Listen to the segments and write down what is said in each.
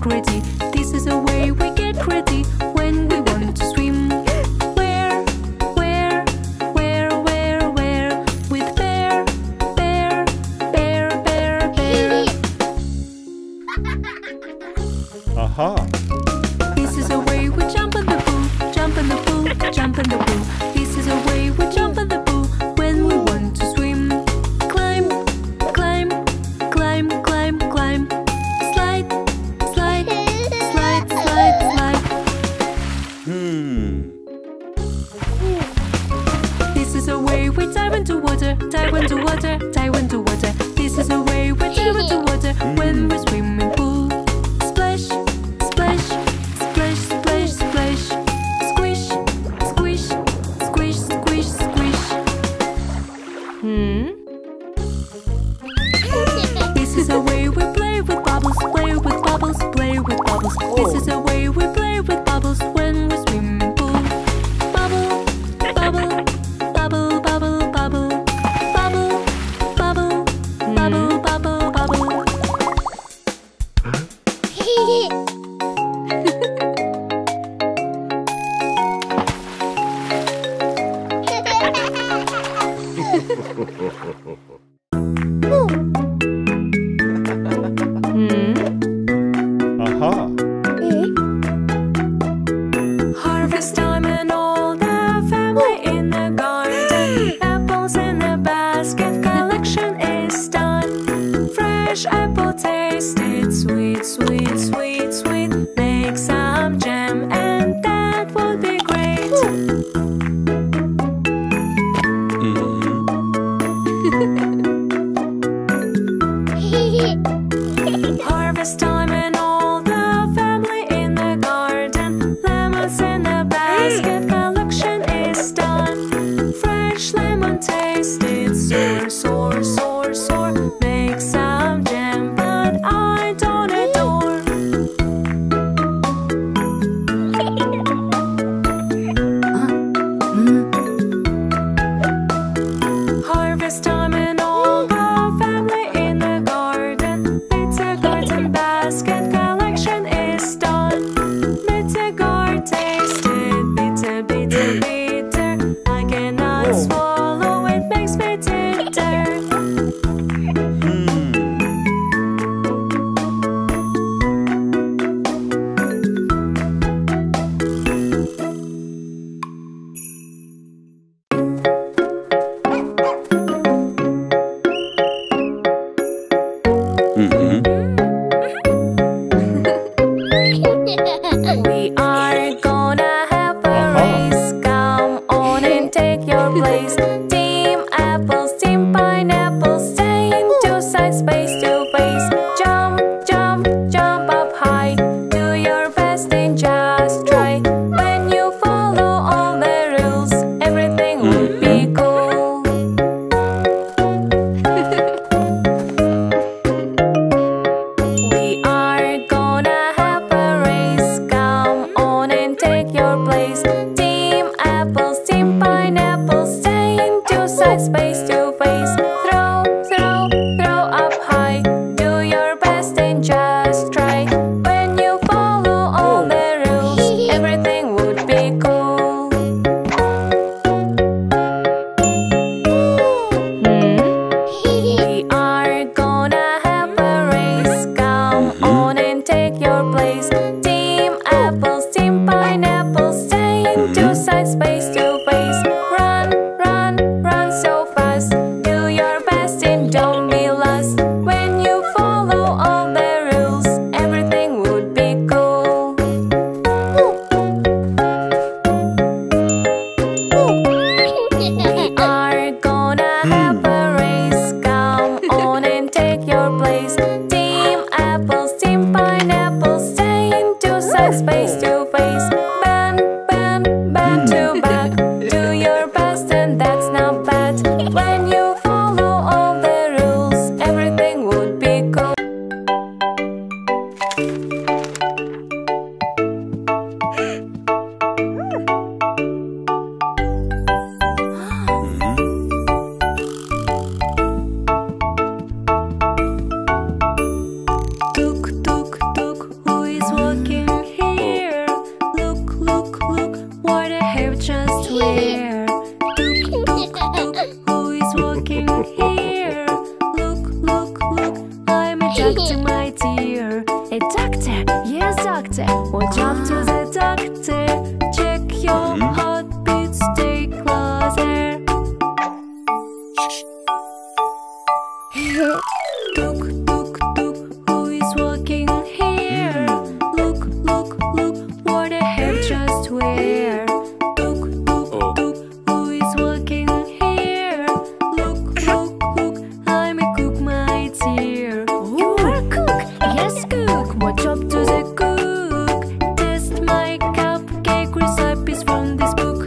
gritty. This is the way we get gritty when we want to swim. Where with bear. Aha! This is the way we jump in the pool, jump in the pool, jump in the pool. This is the way we jump in the pool when we want to swim. Climb, slide. This is the way we dive into water. This is the way we dive into water when we swim in pool. Splash, squish. This is the way we play with bubbles. This is the way we play with bubbles when we swim in pool. Bubble. A doctor, yes doctor, watch out to the doctor. Check your heartbeat, stay closer. Look, look, look, who is walking here? Look, look, look, what I have just wear. Look, look, look, who is walking here? Look, look, look, I'm a cook, my dear. You are a cook? Yes, cook. What job does a cook? Test my cupcake recipes from this book.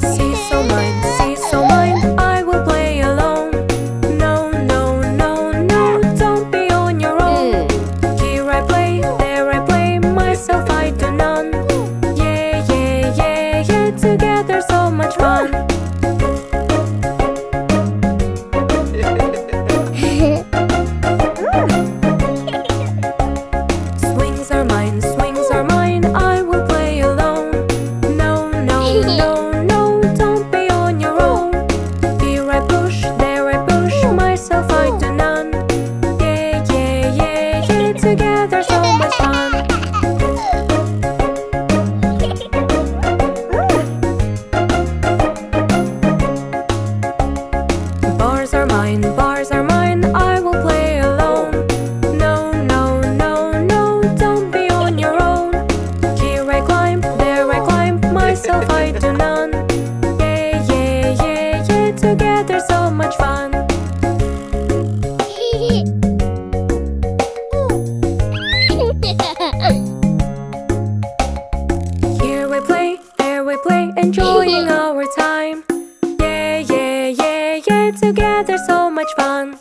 See so mine, I will play along. mine, bars are mine, I will play alone. No, no, no, no, don't be on your own. Here I climb, there I climb, myself I do none. Yeah, yeah, yeah, yeah, together so much fun. Here we play, there we play, enjoying our time. Yeah, yeah, yeah, yeah, together so much fun.